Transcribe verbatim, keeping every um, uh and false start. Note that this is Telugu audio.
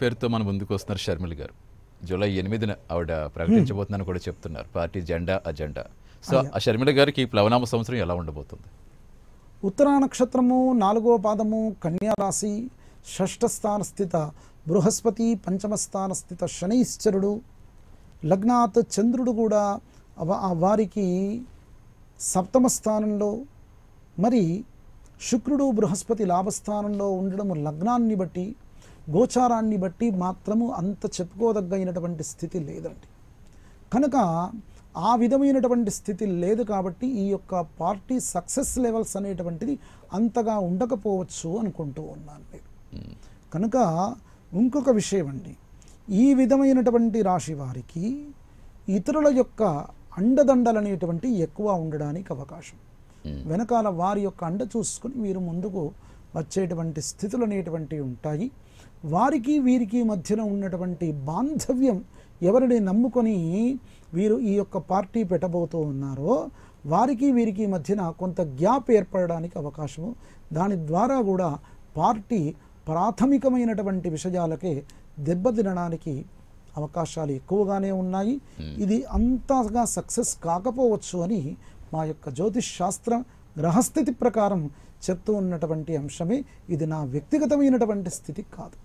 పేరుతో మన ముందుకు వస్తున్నారు షర్మిల గారు. జూలై ఎనిమిదిన ఆవిడ ప్రకటించబోతున్నారని కూడా చెప్తున్నారు, పార్టీ జెండా అజెండా. సో ఆ షర్మిల గారికి ఈ ప్లవనామ సంవత్సరం ఎలా ఉండబోతుంది? ఉత్తరా నక్షత్రము, నాలుగో పాదము, కన్యారాశి, షష్ఠ స్థాన స్థిత బృహస్పతి, పంచమ స్థాన స్థిత శనైశ్చరుడు, లగ్నాత్ చంద్రుడు కూడా వారికి సప్తమ స్థానంలో, మరి శుక్రుడు బృహస్పతి లాభస్థానంలో ఉండడము లగ్నాన్ని బట్టి గోచారాన్ని బట్టి మాత్రము అంత చెప్పుకోదగ్గైనటువంటి స్థితి లేదండి. కనుక ఆ విధమైనటువంటి స్థితి లేదు కాబట్టి ఈ యొక్క పార్టీ సక్సెస్ లెవెల్స్ అనేటువంటిది అంతగా ఉండకపోవచ్చు అనుకుంటూ ఉన్నాను నేను. కనుక ఇంకొక విషయం అండి, ఈ విధమైనటువంటి రాశి వారికి ఇతరుల యొక్క అండదండలు అనేటువంటి ఎక్కువ ఉండడానికి అవకాశం, వెనకాల వారి యొక్క అండ చూసుకుని వీరు ముందుకు వచ్చేటువంటి స్థితులు అనేటువంటివి ఉంటాయి. వారికి వీరికి మధ్యన ఉన్నటువంటి బాంధవ్యం, ఎవరిని నమ్ముకొని వీరు ఈ యొక్క పార్టీ పెట్టబోతూ ఉన్నారో వారికి వీరికి మధ్యన కొంత గ్యాప్ ఏర్పడడానికి అవకాశము, దాని ద్వారా కూడా పార్టీ ప్రాథమికమైనటువంటి విషయాలకే దెబ్బతినడానికి అవకాశాలు ఎక్కువగానే ఉన్నాయి. ఇది అంతగా సక్సెస్ కాకపోవచ్చు అని మా యొక్క జ్యోతిష్ శాస్త్రం గ్రహస్థితి ప్రకారం చెప్తూ ఉన్నటువంటి అంశమే. ఇది నా వ్యక్తిగతమైనటువంటి స్థితి కాదు.